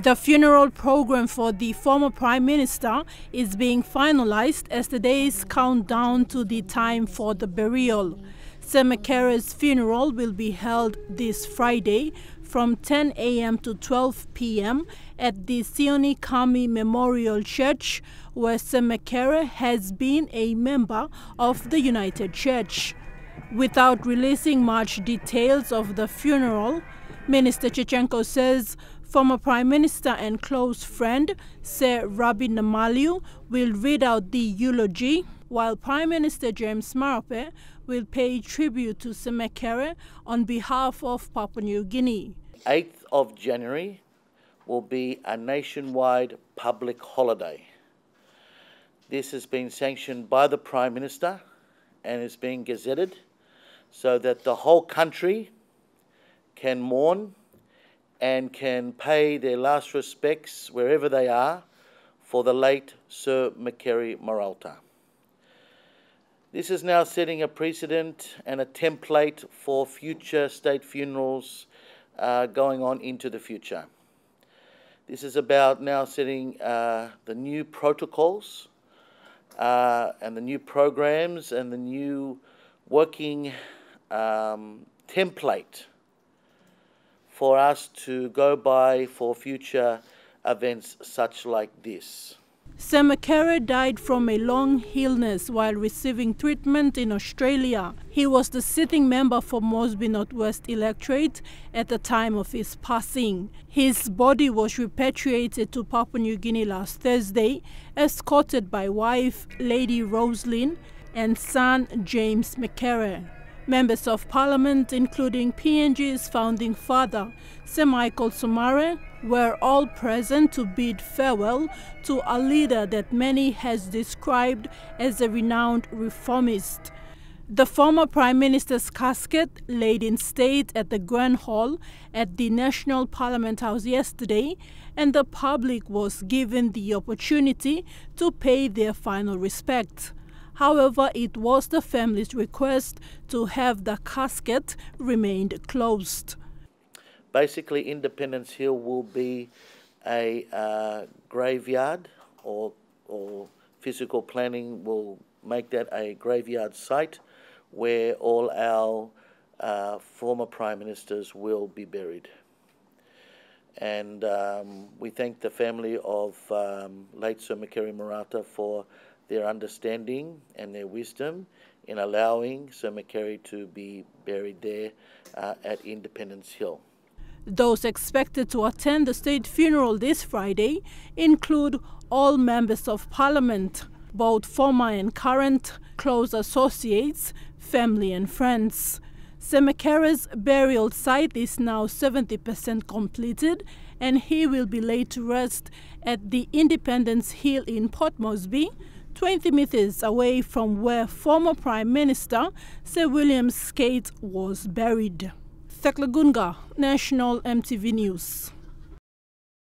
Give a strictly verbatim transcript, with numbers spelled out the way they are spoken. The funeral program for the former Prime Minister is being finalized as the days count down to the time for the burial. Sir Mekere's funeral will be held this Friday from ten A M to twelve P M at the Sioni Kami Memorial Church, where Sir Mekere has been a member of the United Church. Without releasing much details of the funeral, Minister Chechenko says former Prime Minister and close friend Sir Rabbie Namaliu will read out the eulogy, while Prime Minister James Marape will pay tribute to Sir Mekere on behalf of Papua New Guinea. eighth of January will be a nationwide public holiday. This has been sanctioned by the Prime Minister and is being gazetted so that the whole country can mourn and can pay their last respects wherever they are for the late Sir Mekere Morauta. This is now setting a precedent and a template for future state funerals uh, going on into the future. This is about now setting uh, the new protocols uh, and the new programs and the new working um, template for us to go by for future events such like this. Sir Mekere died from a long illness while receiving treatment in Australia. He was the sitting member for Moresby Northwest electorate at the time of his passing. His body was repatriated to Papua New Guinea last Thursday, escorted by wife Lady Rosalind and son James Mekere. Members of Parliament, including P N G's founding father, Sir Michael Somare, were all present to bid farewell to a leader that many has described as a renowned reformist. The former Prime Minister's casket, laid in state at the Grand Hall at the National Parliament House yesterday, and the public was given the opportunity to pay their final respects. However, it was the family's request to have the casket remained closed. Basically, Independence Hill will be a uh, graveyard, or, or physical planning will make that a graveyard site where all our uh, former Prime Ministers will be buried. And um, we thank the family of um, late Sir Mekere Morauta for their understanding and their wisdom in allowing Sir Mekere to be buried there uh, at Independence Hill. Those expected to attend the state funeral this Friday include all members of Parliament, both former and current, close associates, family and friends. Sir Mekere's burial site is now seventy percent completed, and he will be laid to rest at the Independence Hill in Port Moresby, twenty meters away from where former Prime Minister Sir William Skate was buried. Thaklagunga, National M T V News.